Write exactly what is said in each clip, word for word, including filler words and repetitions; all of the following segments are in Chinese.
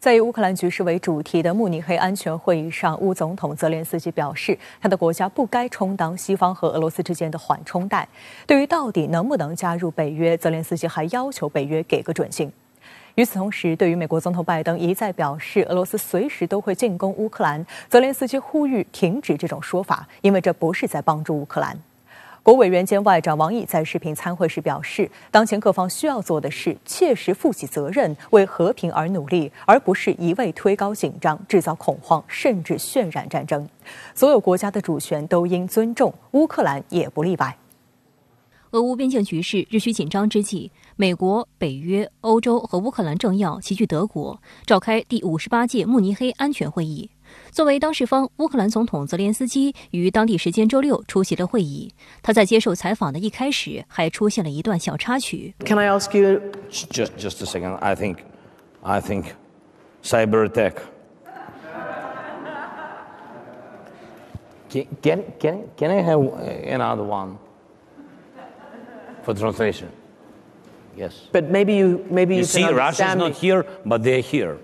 在以乌克兰局势为主题的慕尼黑安全会议上，乌总统泽连斯基表示，他的国家不该充当西方和俄罗斯之间的缓冲带。对于到底能不能加入北约，泽连斯基还要求北约给个准信。与此同时，对于美国总统拜登一再表示俄罗斯随时都会进攻乌克兰，泽连斯基呼吁停止这种说法，因为这不是在帮助乌克兰。国务委员兼外长王毅在视频参会时表示，当前各方需要做的是切实负起责任，为和平而努力，而不是一味推高紧张、制造恐慌，甚至渲染战争。所有国家的主权都应尊重，乌克兰也不例外。俄乌边境局势日趋紧张之际，美国、北约、欧洲和乌克兰政要齐聚德国，召开第五十八届慕尼黑安全会议。作为当事方，乌克兰总统泽连斯基于当地时间周六出席了会议。他在接受采访的一开始还出现了一段小插曲。Can I ask you just just a second? I think, I think, cyber attack. Can can can can I have another one for translation? Yes. But maybe you maybe you, you see, Russia's not here, but they're here.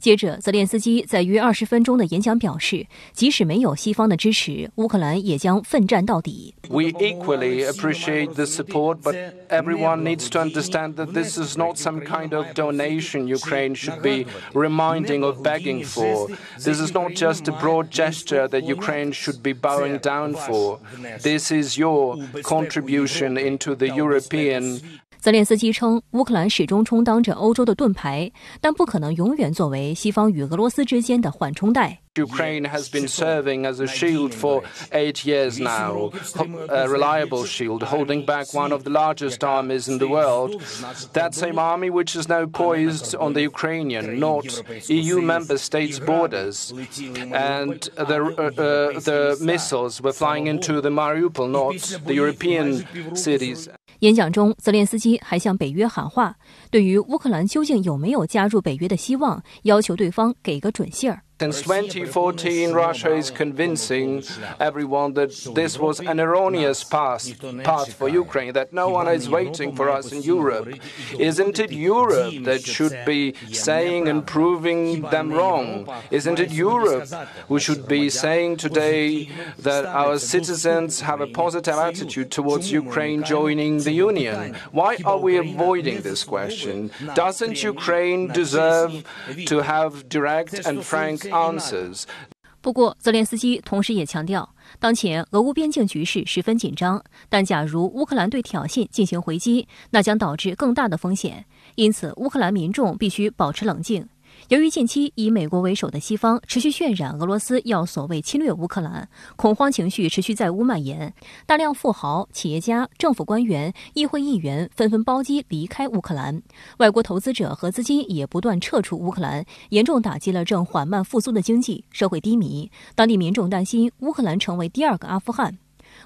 接着，泽连斯基在约二十分钟的演讲表示，即使没有西方的支持，乌克兰也将奋战到底。We equally appreciate the support, but everyone needs to understand that this is not some kind of donation Ukraine should be reminding or begging for. This is not just a broad gesture that Ukraine should be bowing down for. This is your contribution into the European. 泽连斯基称，乌克兰始终充当着欧洲的盾牌，但不可能永远作为西方与俄罗斯之间的缓冲带。Ukraine has been serving as a shield for eight years now, a reliable shield, holding back one of the largest armies in the world. That same army which is now poised on the Ukrainian, not E U member states' borders. And the, uh, the missiles were flying into the Mariupol, not the European cities. 演讲中，泽连斯基还向北约喊话，对于乌克兰究竟有没有加入北约的希望，要求对方给个准信儿。Since twenty fourteen, Russia is convincing everyone that this was an erroneous path for Ukraine, that no one is waiting for us in Europe. Isn't it Europe that should be saying and proving them wrong? Isn't it Europe who should be saying today that our citizens have a positive attitude towards Ukraine joining the Union? Why are we avoiding this question? Doesn't Ukraine deserve to have direct and frank answers. 不过，泽连斯基同时也强调，当前俄乌边境局势十分紧张，但假如乌克兰对挑衅进行回击，那将导致更大的风险。因此，乌克兰民众必须保持冷静。由于近期以美国为首的西方持续渲染俄罗斯要所谓侵略乌克兰，恐慌情绪持续在乌蔓延，大量富豪、企业家、政府官员、议会议员纷纷包机离开乌克兰，外国投资者和资金也不断撤出乌克兰，严重打击了正缓慢复苏的经济，社会低迷，当地民众担心乌克兰成为第二个阿富汗。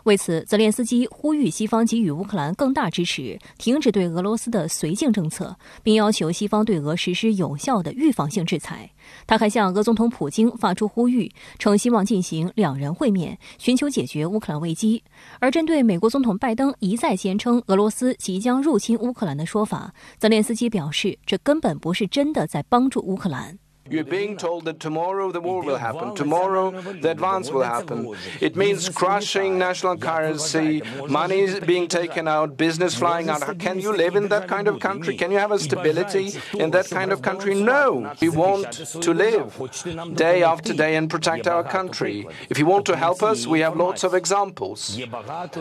为此，泽连斯基呼吁西方给予乌克兰更大支持，停止对俄罗斯的绥靖政策，并要求西方对俄实施有效的预防性制裁。他还向俄总统普京发出呼吁，称希望进行两人会面，寻求解决乌克兰危机。而针对美国总统拜登一再坚称俄罗斯即将入侵乌克兰的说法，泽连斯基表示，这根本不是真的在帮助乌克兰。You're being told that tomorrow the war will happen, tomorrow the advance will happen. It means crushing national currency, money being taken out, business flying out. Can you live in that kind of country? Can you have a stability in that kind of country? No. We want to live day after day and protect our country. If you want to help us, we have lots of examples.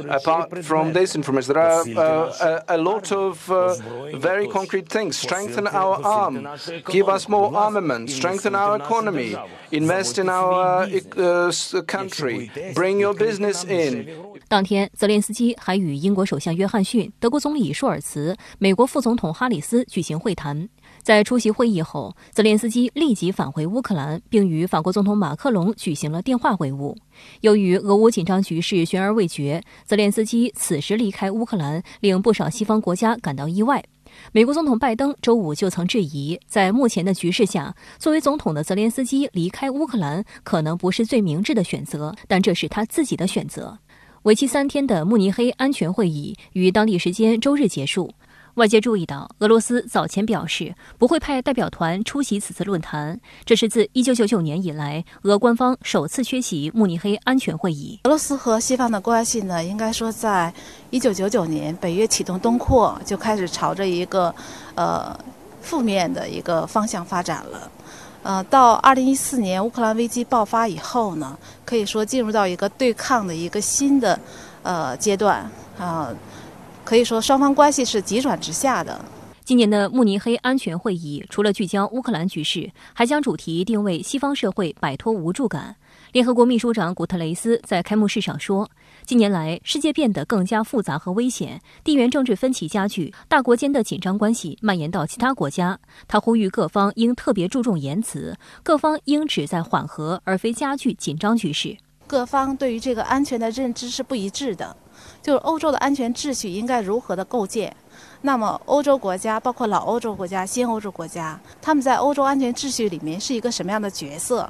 Apart from this information, there are uh, a, a lot of uh, very concrete things. Strengthen our arm, give us more armaments.Strengthen our economy, invest in our uh, country, bring your business in. 当天，泽连斯基还与英国首相约翰逊、德国总理舒尔茨、美国副总统哈里斯举行会谈。在出席会议后，泽连斯基立即返回乌克兰，并与法国总统马克龙举行了电话会晤。由于俄乌紧张局势悬而未决，泽连斯基此时离开乌克兰，令不少西方国家感到意外。美国总统拜登周五就曾质疑，在目前的局势下，作为总统的泽连斯基离开乌克兰可能不是最明智的选择，但这是他自己的选择。为期三天的慕尼黑安全会议于当地时间周日结束。外界注意到，俄罗斯早前表示不会派代表团出席此次论坛，这是自一九九九年以来，俄官方首次缺席慕尼黑安全会议。俄罗斯和西方的关系呢，应该说在一九九九年北约启动东扩就开始朝着一个呃负面的一个方向发展了。呃，到二零一四年乌克兰危机爆发以后呢，可以说进入到一个对抗的一个新的呃阶段啊。呃可以说，双方关系是急转直下的。今年的慕尼黑安全会议除了聚焦乌克兰局势，还将主题定位西方社会摆脱无助感。联合国秘书长古特雷斯在开幕式上说，近年来世界变得更加复杂和危险，地缘政治分歧加剧，大国间的紧张关系蔓延到其他国家。他呼吁各方应特别注重言辞，各方应旨在缓和而非加剧紧张局势。各方对于这个安全的认知是不一致的。就是欧洲的安全秩序应该如何的构建？那么欧洲国家，包括老欧洲国家、新欧洲国家，他们在欧洲安全秩序里面是一个什么样的角色？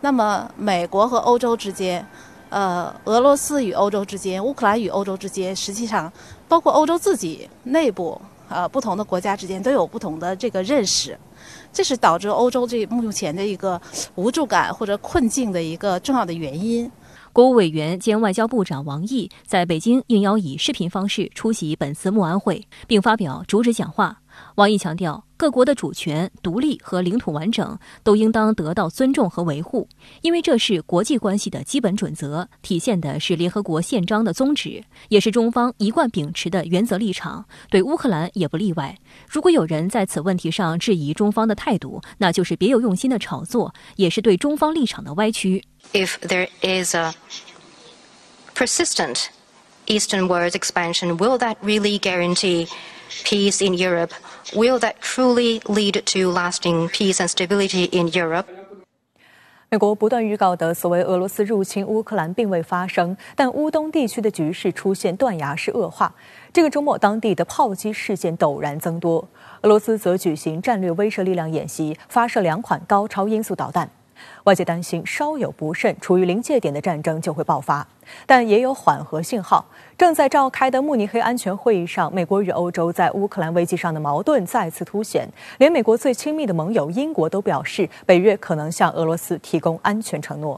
那么美国和欧洲之间，呃，俄罗斯与欧洲之间，乌克兰与欧洲之间，实际上包括欧洲自己内部，呃，不同的国家之间都有不同的这个认识，这是导致欧洲这目前的一个无助感或者困境的一个重要的原因。国务委员兼外交部长王毅在北京应邀以视频方式出席本次慕安会，并发表主旨讲话。王毅强调，各国的主权、独立和领土完整都应当得到尊重和维护，因为这是国际关系的基本准则，体现的是联合国宪章的宗旨，也是中方一贯秉持的原则立场，对乌克兰也不例外。如果有人在此问题上质疑中方的态度，那就是别有用心的炒作，也是对中方立场的歪曲。If there is a persistent easternward expansion, will that really guarantee peace in Europe? Will that truly lead to lasting peace and stability in Europe? 美国不断预告的所谓俄罗斯入侵乌克兰并未发生，但乌东地区的局势出现断崖式恶化。这个周末，当地的炮击事件陡然增多。俄罗斯则举行战略威慑力量演习，发射两款高超音速导弹。外界担心稍有不慎，处于临界点的战争就会爆发，但也有缓和信号。正在召开的慕尼黑安全会议上，美国与欧洲在乌克兰危机上的矛盾再次凸显，连美国最亲密的盟友英国都表示，北约可能向俄罗斯提供安全承诺。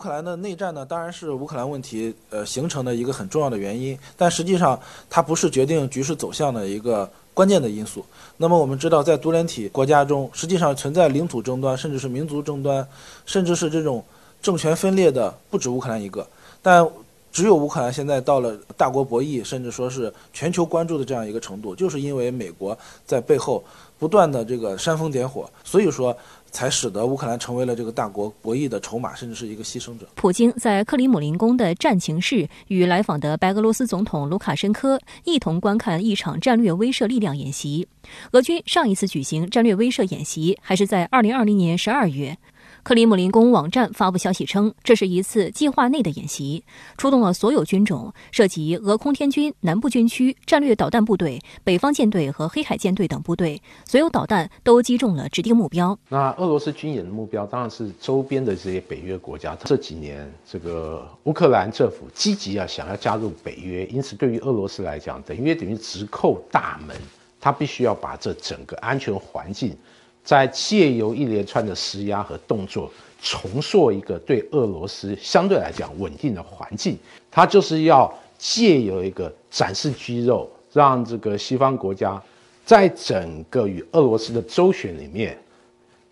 乌克兰的内战呢，当然是乌克兰问题呃形成的一个很重要的原因，但实际上它不是决定局势走向的一个关键的因素。那么我们知道，在独联体国家中，实际上存在领土争端，甚至是民族争端，甚至是这种政权分裂的不止乌克兰一个。但只有乌克兰现在到了大国博弈，甚至说是全球关注的这样一个程度，就是因为美国在背后不断的这个煽风点火，所以说才使得乌克兰成为了这个大国博弈的筹码，甚至是一个牺牲者。普京在克里姆林宫的战情室与来访的白俄罗斯总统卢卡申科一同观看一场战略威慑力量演习。俄军上一次举行战略威慑演习还是在二零二零年十二月。克里姆林宫网站发布消息称，这是一次计划内的演习，出动了所有军种，涉及俄空天军、南部军区、战略导弹部队、北方舰队和黑海舰队等部队，所有导弹都击中了指定目标。那俄罗斯军演的目标当然是周边的这些北约国家。这几年，这个乌克兰政府积极啊想要加入北约，因此对于俄罗斯来讲，等于等于直扣大门，他必须要把这整个安全环境，在借由一连串的施压和动作，重塑一个对俄罗斯相对来讲稳定的环境。它就是要借由一个展示肌肉，让这个西方国家在整个与俄罗斯的周旋里面，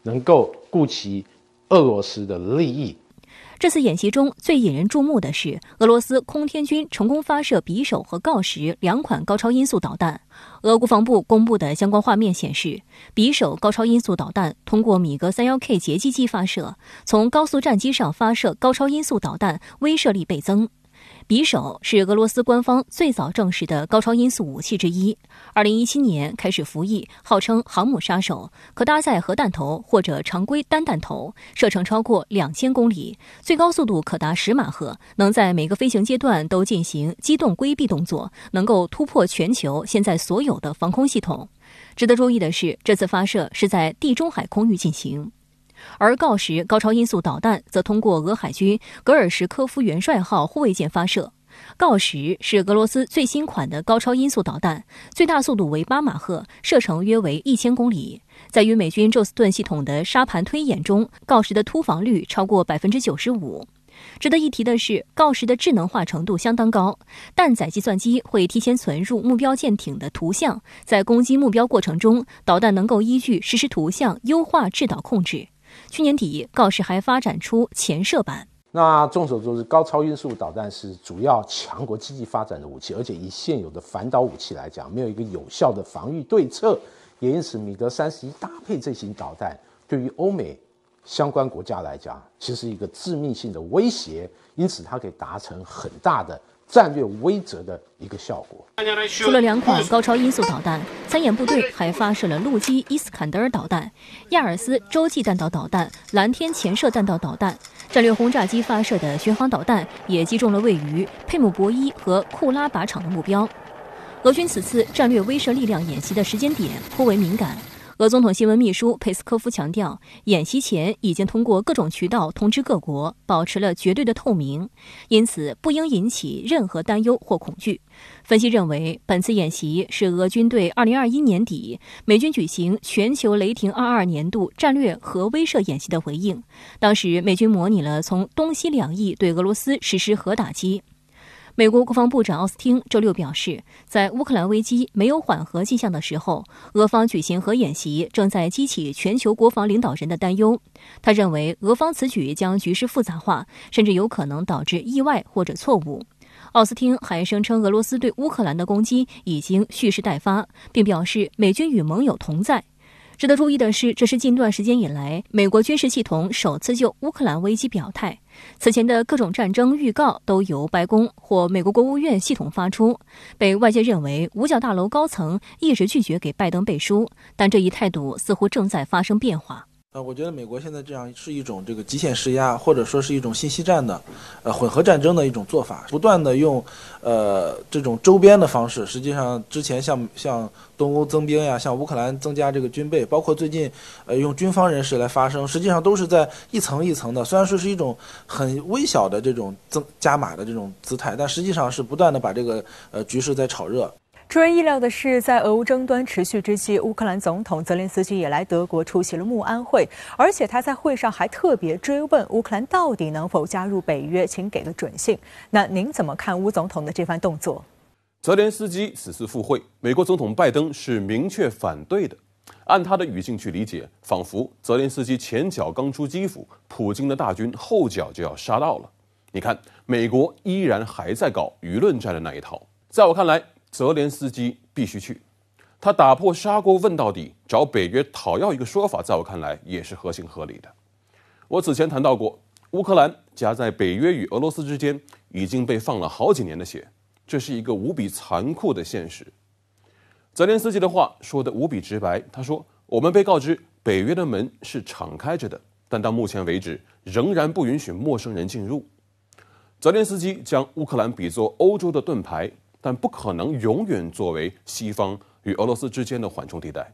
能够顾及俄罗斯的利益。这次演习中最引人注目的是，俄罗斯空天军成功发射匕首和锆石两款高超音速导弹。俄国防部公布的相关画面显示，匕首高超音速导弹通过米格 三十一 K 截击机发射，从高速战机上发射高超音速导弹，威慑力倍增。匕首是俄罗斯官方最早证实的高超音速武器之一，二零一七年开始服役，号称航母杀手，可搭载核弹头或者常规单弹头，射程超过两千公里，最高速度可达十马赫，能在每个飞行阶段都进行机动规避动作，能够突破全球现在所有的防空系统。值得注意的是，这次发射是在地中海空域进行。而锆石高超音速导弹则通过俄海军格尔什科夫元帅号护卫舰发射，锆石是俄罗斯最新款的高超音速导弹，最大速度为八马赫，射程约为一千公里。在与美军宙斯盾系统的沙盘推演中，锆石的突防率超过百分之九十五。值得一提的是，锆石的智能化程度相当高，弹载计算机会提前存入目标舰艇的图像，在攻击目标过程中，导弹能够依据实时图像优化制导控制。去年底，锆石还发展出潜射版。那众所周知，高超音速导弹是主要强国积极发展的武器，而且以现有的反导武器来讲，没有一个有效的防御对策，也因此米格三十一搭配这型导弹，对于欧美相关国家来讲，其实一个致命性的威胁，因此它可以达成很大的战略威慑的一个效果。除了两款高超音速导弹，参演部队还发射了陆基伊斯坎德尔导弹、亚尔斯洲际弹道导弹、蓝天潜射弹道导弹。战略轰炸机发射的巡航导弹也击中了位于佩姆博伊和库拉靶场的目标。俄军此次战略威慑力量演习的时间点颇为敏感。俄总统新闻秘书佩斯科夫强调，演习前已经通过各种渠道通知各国，保持了绝对的透明，因此不应引起任何担忧或恐惧。分析认为，本次演习是俄军对二零二一年底美军举行全球雷霆二十二年度战略核威慑演习的回应。当时，美军模拟了从东西两翼对俄罗斯实施核打击。美国国防部长奥斯汀周六表示，在乌克兰危机没有缓和迹象的时候，俄方举行核演习正在激起全球国防领导人的担忧。他认为，俄方此举将局势复杂化，甚至有可能导致意外或者错误。奥斯汀还声称，俄罗斯对乌克兰的攻击已经蓄势待发，并表示美军与盟友同在。值得注意的是，这是近段时间以来美国军事系统首次就乌克兰危机表态。此前的各种战争预告都由白宫或美国国务院系统发出，被外界认为五角大楼高层一直拒绝给拜登背书，但这一态度似乎正在发生变化。呃，我觉得美国现在这样是一种这个极限施压，或者说是一种信息战的，呃，混合战争的一种做法，不断的用，呃，这种周边的方式。实际上，之前像像东欧增兵呀，像乌克兰增加这个军备，包括最近，呃，用军方人士来发声，实际上都是在一层一层的。虽然说是一种很微小的这种增加码的这种姿态，但实际上是不断的把这个呃局势在炒热。出人意料的是，在俄乌争端持续之际，乌克兰总统泽连斯基也来德国出席了慕安会，而且他在会上还特别追问乌克兰到底能否加入北约，请给个准信。那您怎么看乌总统的这番动作？泽连斯基此次赴会，美国总统拜登是明确反对的。按他的语境去理解，仿佛泽连斯基前脚刚出基辅，普京的大军后脚就要杀到了。你看，美国依然还在搞舆论战的那一套。在我看来，泽连斯基必须去，他打破砂锅问到底，找北约讨要一个说法，在我看来也是合情合理的。我此前谈到过，乌克兰夹在北约与俄罗斯之间已经被放了好几年的血，这是一个无比残酷的现实。泽连斯基的话说得无比直白，他说，我们被告知北约的门是敞开着的，但到目前为止仍然不允许陌生人进入。泽连斯基将乌克兰比作欧洲的盾牌，但不可能永远作为西方与俄罗斯之间的缓冲地带。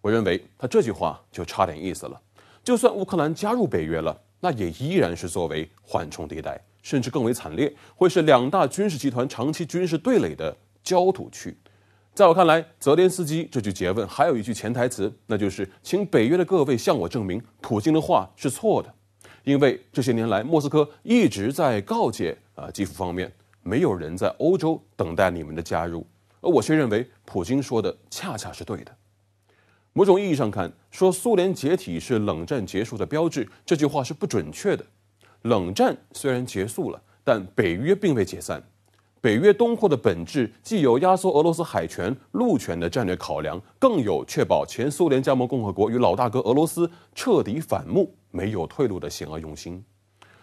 我认为他这句话就差点意思了，就算乌克兰加入北约了，那也依然是作为缓冲地带，甚至更为惨烈，会是两大军事集团长期军事对垒的焦土区。在我看来，泽连斯基这句诘问还有一句潜台词，那就是请北约的各位向我证明普京的话是错的，因为这些年来莫斯科一直在告诫啊基辅方面，没有人在欧洲等待你们的加入，而我却认为普京说的恰恰是对的。某种意义上看，说苏联解体是冷战结束的标志，这句话是不准确的。冷战虽然结束了，但北约并未解散。北约东扩的本质既有压缩俄罗斯海权、陆权的战略考量，更有确保前苏联加盟共和国与老大哥俄罗斯彻底反目、没有退路的险恶用心。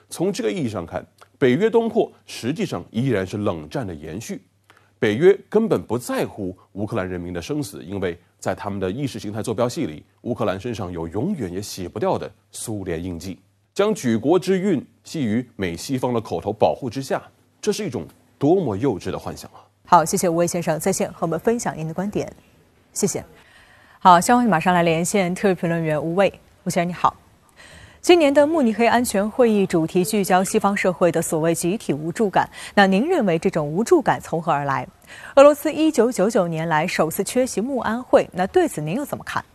从这个意义上看，北约东扩实际上依然是冷战的延续。北约根本不在乎乌克兰人民的生死，因为在他们的意识形态坐标系里，乌克兰身上有永远也洗不掉的苏联印记。将举国之运系于美西方的口头保护之下，这是一种多么幼稚的幻想啊！好，谢谢吴卫先生在线和我们分享您的观点，谢谢。好，稍后马上来连线特约评论员吴卫，吴先生你好。今年的慕尼黑安全会议主题聚焦西方社会的所谓集体无助感。那您认为这种无助感从何而来？俄罗斯一九九九年来首次缺席慕安会，那对此您又怎么看？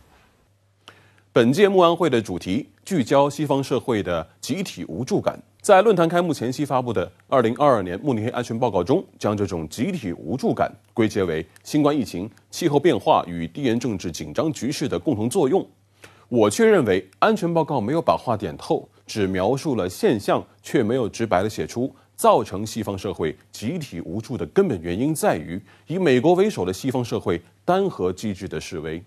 本届慕安会的主题聚焦西方社会的集体无助感，在论坛开幕前夕发布的二零二二年慕尼黑安全报告中，将这种集体无助感归结为新冠疫情、气候变化与地缘政治紧张局势的共同作用。 我却认为，安全报告没有把话点透，只描述了现象，却没有直白地写出造成西方社会集体无助的根本原因在于以美国为首的西方社会单核机制的示威。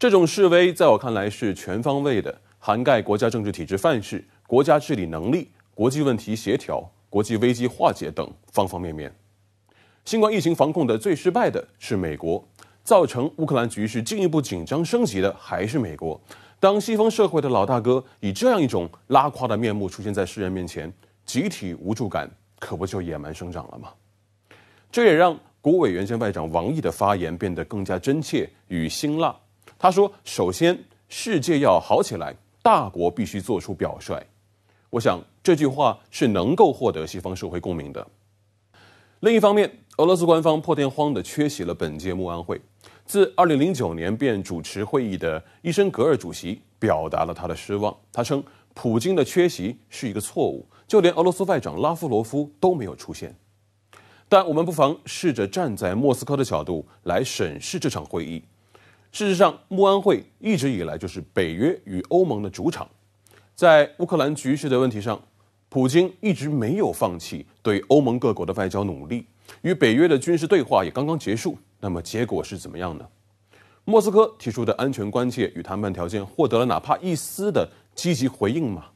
这种示威在我看来是全方位的，涵盖国家政治体制范式、国家治理能力、国际问题协调、国际危机化解等方方面面。新冠疫情防控的最失败的是美国。 造成乌克兰局势进一步紧张升级的还是美国。当西方社会的老大哥以这样一种拉胯的面目出现在世人面前，集体无助感可不就野蛮生长了吗？这也让国务委员兼外长王毅的发言变得更加真切与辛辣。他说：“首先，世界要好起来，大国必须做出表率。”我想这句话是能够获得西方社会共鸣的。另一方面，俄罗斯官方破天荒地缺席了本届慕安会。 自二零零九年便主持会议的伊申格尔主席表达了他的失望。他称，普京的缺席是一个错误，就连俄罗斯外长拉夫罗夫都没有出现。但我们不妨试着站在莫斯科的角度来审视这场会议。事实上，慕安会一直以来就是北约与欧盟的主场。在乌克兰局势的问题上，普京一直没有放弃对欧盟各国的外交努力，与北约的军事对话也刚刚结束。 那么结果是怎么样呢？莫斯科提出的安全关切与谈判条件获得了哪怕一丝的积极回应吗？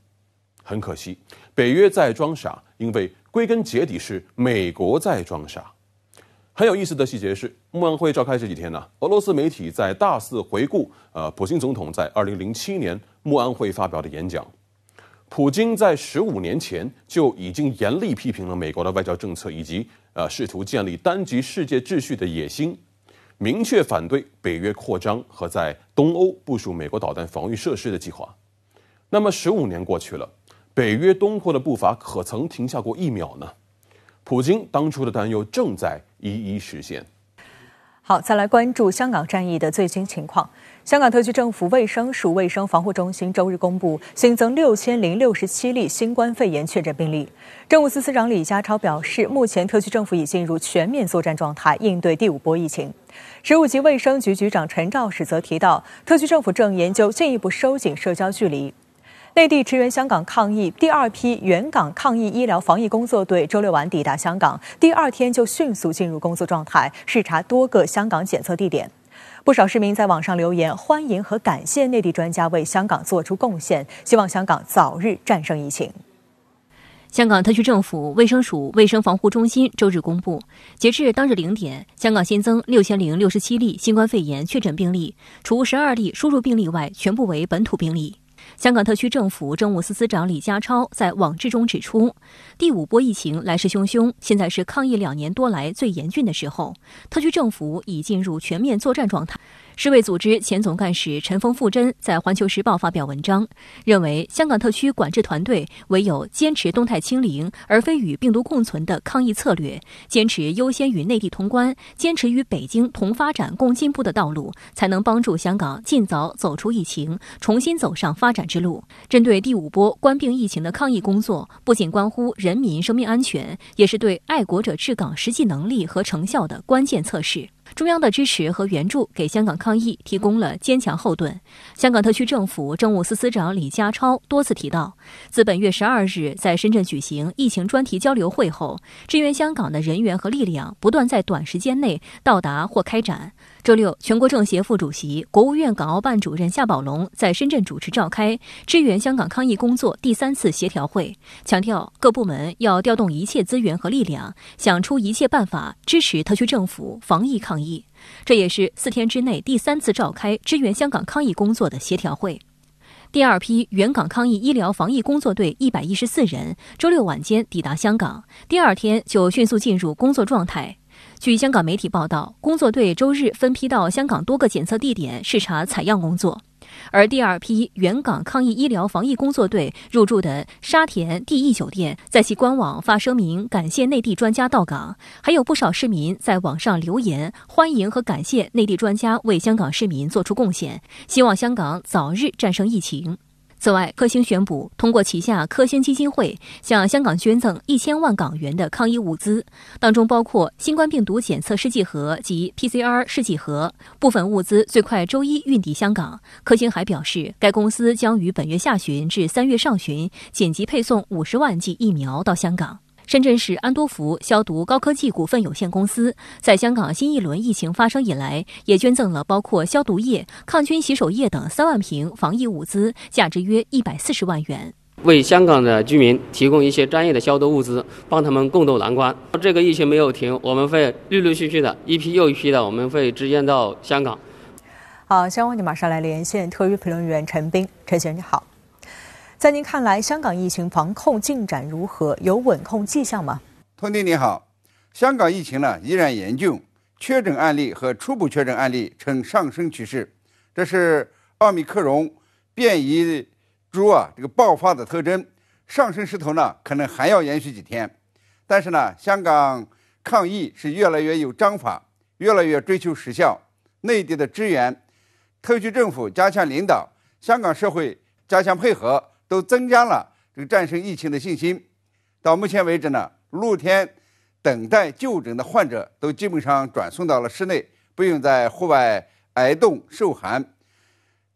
很可惜，北约在装傻，因为归根结底是美国在装傻。很有意思的细节是，慕安会召开这几天呢、啊，俄罗斯媒体在大肆回顾呃普京总统在二零零七年慕安会发表的演讲。普京在十五年前就已经严厉批评了美国的外交政策以及。 呃，试图建立单极世界秩序的野心，明确反对北约扩张和在东欧部署美国导弹防御设施的计划。那么，十五年过去了，北约东扩的步伐可曾停下过一秒呢？普京当初的担忧正在一一实现。好，再来关注香港战役的最新情况。香港特区政府卫生署卫生防护中心周日公布，新增六千零六十七例新冠肺炎确诊病例。政务司司长李家超表示，目前特区政府已进入全面作战状态，应对第五波疫情。食物及卫生局局长陈肇始则提到，特区政府正研究进一步收紧社交距离。内地驰援香港抗疫，第二批援港抗疫医疗防疫工作队周六晚抵达香港，第二天就迅速进入工作状态，视察多个香港检测地点。 不少市民在网上留言，欢迎和感谢内地专家为香港做出贡献，希望香港早日战胜疫情。香港特区政府卫生署卫生防护中心周日公布，截至当日零点，香港新增六千零六十七例新冠肺炎确诊病例，除十二例输入病例外，全部为本土病例。 香港特区政府政务司司长李家超在网志中指出，第五波疫情来势汹汹，现在是抗疫两年多来最严峻的时候，特区政府已进入全面作战状态。世卫组织前总干事陈峰复珍在《环球时报》发表文章，认为香港特区管治团队唯有坚持动态清零，而非与病毒共存的抗疫策略，坚持优先与内地同关，坚持与北京同发展共进步的道路，才能帮助香港尽早走出疫情，重新走上发展。 之路。针对第五波冠病疫情的抗疫工作，不仅关乎人民生命安全，也是对爱国者治港实际能力和成效的关键测试。中央的支持和援助给香港抗疫提供了坚强后盾。香港特区政府政务司司长李家超多次提到，自本月十二日在深圳举行疫情专题交流会后，支援香港的人员和力量不断在短时间内到达或开展。 周六，全国政协副主席、国务院港澳办主任夏宝龙在深圳主持召开支援香港抗疫工作第三次协调会，强调各部门要调动一切资源和力量，想出一切办法支持特区政府防疫抗疫。这也是四天之内第三次召开支援香港抗疫工作的协调会。 第二批援港抗疫医疗防疫工作队一百一十四人，周六晚间抵达香港，第二天就迅速进入工作状态。据香港媒体报道，工作队周日分批到香港多个检测地点视察采样工作。而第二批援港抗疫医疗防疫工作队入驻的沙田第一酒店，在其官网发声明感谢内地专家到港，还有不少市民在网上留言欢迎和感谢内地专家为香港市民做出贡献，希望香港早日战胜疫情。此外，科兴宣布通过旗下科兴基金会向香港捐赠一千万港元的抗疫物资，当中包括新冠病毒检测试剂盒及 P C R 试剂盒，部分物资最快周一运抵香港。科兴还表示，该公司将于本月下旬至三月上旬紧急配送五十万剂疫苗到香港。深圳市安多福消毒高科技股份有限公司在香港新一轮疫情发生以来，也捐赠了包括消毒液、抗菌洗手液等三万瓶防疫物资，价值约一百四十万元，为香港的居民提供一些专业的消毒物资，帮他们共度难关。这个疫情没有停，我们会陆陆续续的一批又一批的，我们会支援到香港。好，相关我们马上来连线特约评论员陈斌，陈先生你好。在您看来，香港疫情防控进展如何？有稳控迹象吗？通弟你好，香港疫情呢依然严峻，确诊案例和初步确诊案例呈上升趋势，这是奥密克戎变异株啊这个爆发的特征。上升势头呢可能还要延续几天，但是呢，香港抗疫是越来越有章法，越来越追求实效。内地的支援，特区政府加强领导，香港社会加强配合，都增加了这个战胜疫情的信心。到目前为止呢，露天等待就诊的患者都基本上转送到了室内，不用在户外挨冻受寒。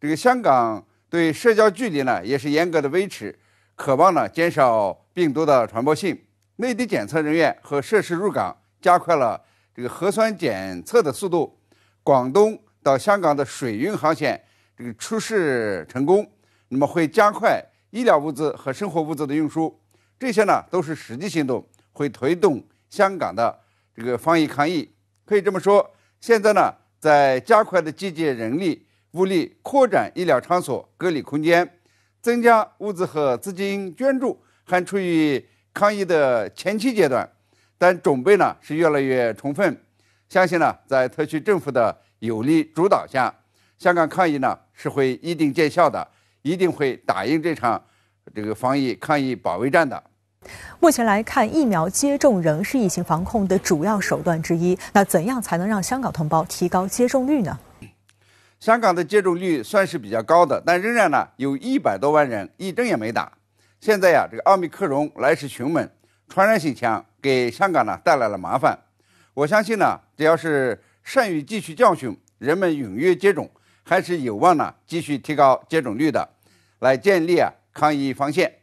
这个香港对社交距离呢也是严格的维持，渴望呢减少病毒的传播性。内地检测人员和设施入港，加快了这个核酸检测的速度。广东到香港的水运航线这个出事成功，那么会加快医疗物资和生活物资的运输，这些呢都是实际行动，会推动香港的这个防疫抗疫。可以这么说，现在呢在加快的集结人力物力，扩展医疗场所隔离空间，增加物资和资金捐助，还处于抗疫的前期阶段，但准备呢是越来越充分。相信呢，在特区政府的有力主导下，香港抗疫呢是会一定见效的，一定会打赢这场这个防疫抗疫保卫战的。目前来看，疫苗接种仍是疫情防控的主要手段之一。那怎样才能让香港同胞提高接种率呢？香港的接种率算是比较高的，但仍然呢有一百多万人一针也没打。现在呀，这个奥密克戎来势凶猛，传染性强，给香港呢带来了麻烦。我相信呢，只要是善于汲取教训，人们踊跃接种，还是有望呢继续提高接种率的。来建立啊抗疫防线，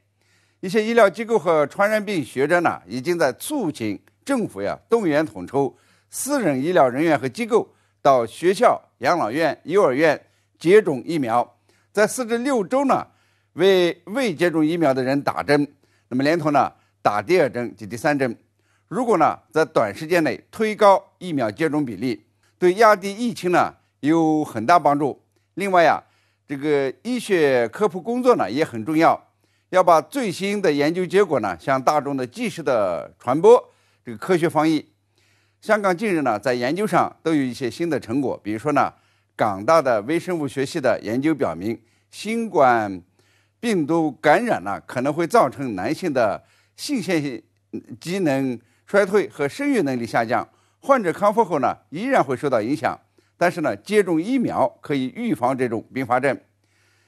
一些医疗机构和传染病学者呢，已经在促请政府呀动员统筹私人医疗人员和机构到学校、养老院、幼儿园接种疫苗，在四至六周呢为未接种疫苗的人打针，那么连同呢打第二针及第三针。如果呢在短时间内推高疫苗接种比例，对压低疫情呢有很大帮助。另外呀，这个医学科普工作呢也很重要，要把最新的研究结果呢向大众的及时的传播，这个科学防疫。香港近日呢在研究上都有一些新的成果，比如说呢，港大的微生物学系的研究表明，新冠病毒感染呢可能会造成男性的性腺机能衰退和生育能力下降，患者康复后呢依然会受到影响。但是呢，接种疫苗可以预防这种并发症。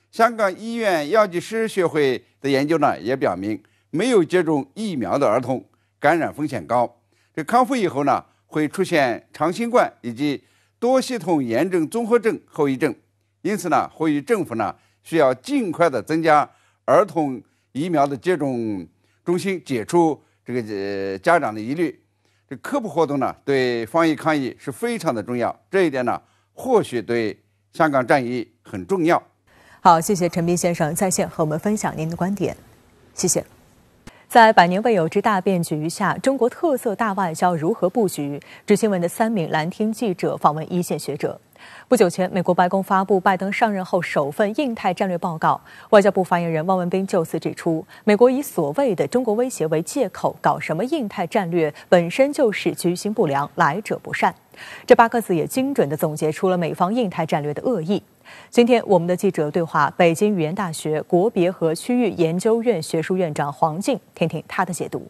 香港医院药剂师学会的研究呢，也表明，没有接种疫苗的儿童感染风险高。这康复以后呢，会出现长新冠以及多系统炎症综合症后遗症。因此呢，呼吁政府呢，需要尽快的增加儿童疫苗的接种中心，解除这个、呃、家长的疑虑。这科普活动呢，对防疫抗疫是非常的重要，这一点呢，或许对香港战役很重要。好，谢谢陈斌先生在线和我们分享您的观点，谢谢。在百年未有之大变局下，中国特色大外交如何布局？执新闻的三名蓝天记者访问一线学者。不久前，美国白宫发布拜登上任后首份印太战略报告，外交部发言人汪文斌就此指出，美国以所谓的中国威胁为借口搞什么印太战略，本身就是居心不良，来者不善。这八个字也精准地总结出了美方印太战略的恶意。今天我们的记者对话北京语言大学国别和区域研究院学术院长黄静，听听他的解读。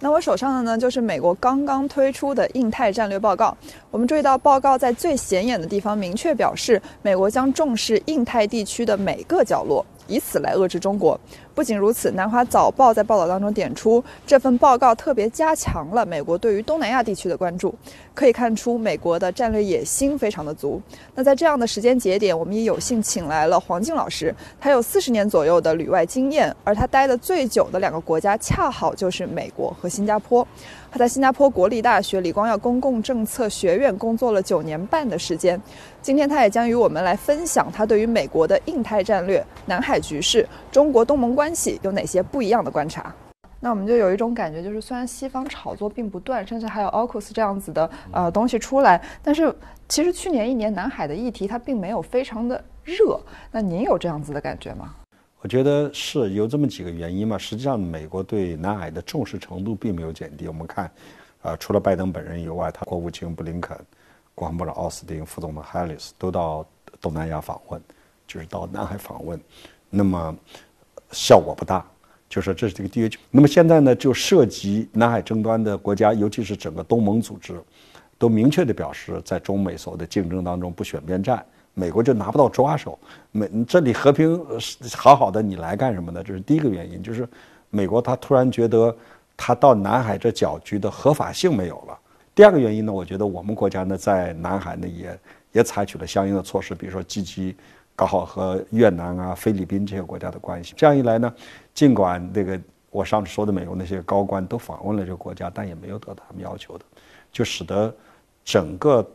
那我手上的呢，就是美国刚刚推出的印太战略报告。我们注意到，报告在最显眼的地方明确表示，美国将重视印太地区的每个角落，以此来遏制中国。不仅如此，南华早报在报道当中点出，这份报告特别加强了美国对于东南亚地区的关注。可以看出，美国的战略野心非常的足。那在这样的时间节点，我们也有幸请来了黄静老师，他有四十年左右的旅外经验，而他待的最久的两个国家，恰好就是美国和 新加坡，他在新加坡国立大学李光耀公共政策学院工作了九年半的时间。今天，他也将与我们来分享他对于美国的印太战略、南海局势、中国东盟关系有哪些不一样的观察。 那我们就有一种感觉，就是虽然西方炒作并不断，甚至还有 奥克斯 这样子的呃东西出来，但是其实去年一年南海的议题它并没有非常的热。那您有这样子的感觉吗？ 我觉得是有这么几个原因嘛。实际上，美国对南海的重视程度并没有减低。我们看，呃，除了拜登本人以外，他国务卿布林肯、国防部长奥斯汀、副总统哈里斯都到东南亚访问，就是到南海访问。那么效果不大，就是这是这个第一。那么现在呢，就涉及南海争端的国家，尤其是整个东盟组织，都明确地表示，在中美所谓的竞争当中不选边站。 美国就拿不到抓手，美这里和平好好的，你来干什么呢？这是第一个原因，就是美国他突然觉得他到南海这搅局的合法性没有了。第二个原因呢，我觉得我们国家呢在南海呢也也采取了相应的措施，比如说积极搞好和越南啊、菲律宾这些国家的关系。这样一来呢，尽管这个我上次说的美国那些高官都访问了这个国家，但也没有得到他们要求的，就使得整个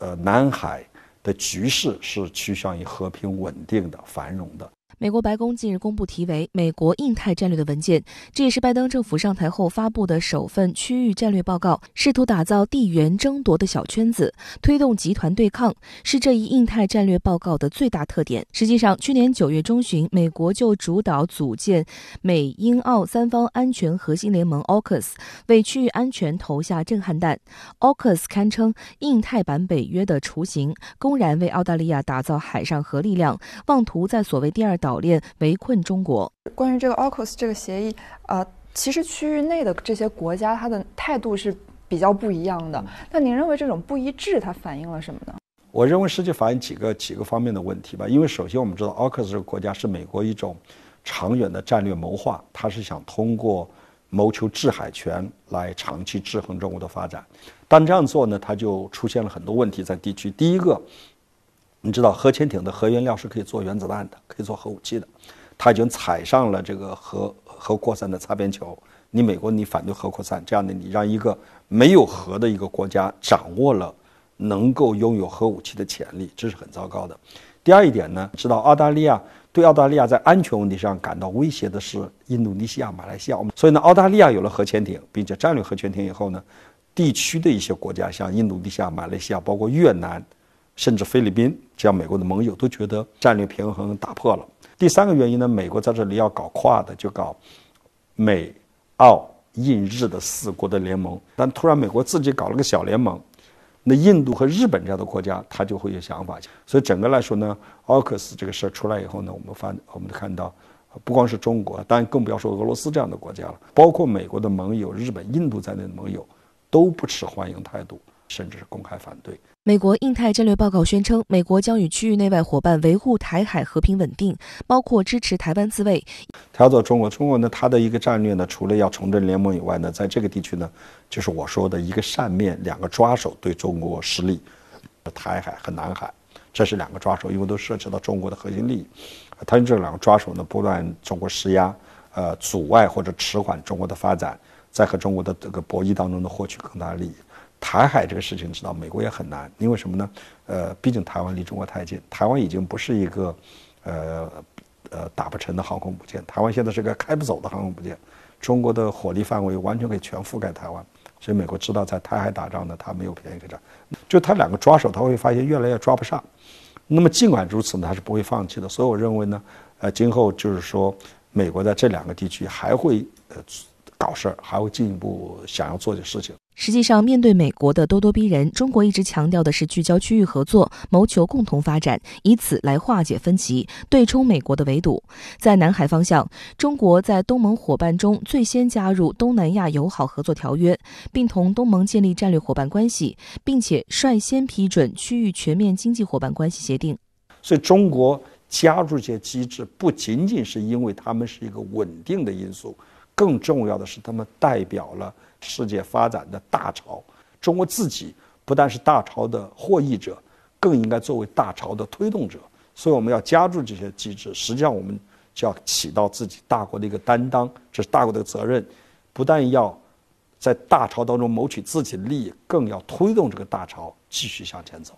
呃南海 的局势是趋向于和平、稳定的、繁荣的。美国白宫近日公布题为《美国印太战略》的文件，这也是拜登政府上台后发布的首份区域战略报告，试图打造地缘争夺的小圈子，推动集团对抗，是这一印太战略报告的最大特点。实际上，去年九月中旬，美国就主导组建美英澳三方安全核心联盟 奥克斯 为区域安全投下震撼弹。奥克斯 堪称印太版北约的雏形，公然为澳大利亚打造海上核力量，妄图在所谓第二 岛链围困中国。关于这个 奥克斯 这个协议，呃，其实区域内的这些国家，它的态度是比较不一样的。那您认为这种不一致，它反映了什么呢？我认为实际反映几个几个方面的问题吧。因为首先我们知道 ，奥克斯 这个国家是美国一种长远的战略谋划，它是想通过谋求制海权来长期制衡中国的发展。但这样做呢，它就出现了很多问题在地区。第一个， 你知道核潜艇的核原料是可以做原子弹的，可以做核武器的，它已经踩上了这个核核扩散的擦边球。你美国你反对核扩散，这样的你让一个没有核的一个国家掌握了能够拥有核武器的潜力，这是很糟糕的。第二一点呢，知道澳大利亚对澳大利亚在安全问题上感到威胁的是印度尼西亚、马来西亚，所以呢，澳大利亚有了核潜艇，并且战略核潜艇以后呢，地区的一些国家，像印度尼西亚、马来西亚，包括越南， 甚至菲律宾这样美国的盟友都觉得战略平衡打破了。第三个原因呢，美国在这里要搞跨的，就搞美、澳、印、日的四国的联盟，但突然美国自己搞了个小联盟，那印度和日本这样的国家他就会有想法。所以整个来说呢 ，奥克斯 这个事儿出来以后呢，我们发我们看到，不光是中国，当然更不要说俄罗斯这样的国家了，包括美国的盟友、日本、印度在内的盟友都不持欢迎态度，甚至是公开反对。 美国印太战略报告宣称，美国将与区域内外伙伴维护台海和平稳定，包括支持台湾自卫。他要做中国，中国呢，它的一个战略呢，除了要重振联盟以外呢，在这个地区呢，就是我说的一个扇面，两个抓手对中国实力，台海和南海，这是两个抓手，因为都涉及到中国的核心利益。他用这两个抓手呢，不断中国施压，呃，阻碍或者迟缓中国的发展，在和中国的这个博弈当中呢，获取更大的利益。 台海这个事情，知道美国也很难，因为什么呢？呃，毕竟台湾离中国太近，台湾已经不是一个，呃，呃打不沉的航空母舰，台湾现在是个开不走的航空母舰，中国的火力范围完全可以全覆盖台湾，所以美国知道在台海打仗呢，它没有便宜可占，就它两个抓手，它会发现越来越抓不上。那么尽管如此呢，它是不会放弃的。所以我认为呢，呃，今后就是说，美国在这两个地区还会呃搞事儿，还会进一步想要做些事情。实际上，面对美国的咄咄逼人，中国一直强调的是聚焦区域合作，谋求共同发展，以此来化解分歧，对冲美国的围堵。在南海方向，中国在东盟伙伴中最先加入东南亚友好合作条约，并同东盟建立战略伙伴关系，并且率先批准区域全面经济伙伴关系协定。所以，中国加入这些机制，不仅仅是因为他们是一个稳定的因素，更重要的是他们代表了世界发展的大潮。中国自己不但是大潮的获益者，更应该作为大潮的推动者。所以我们要加入这些机制，实际上我们就要起到自己大国的一个担当，这是大国的责任，不但要在大潮当中谋取自己的利益，更要推动这个大潮继续向前走。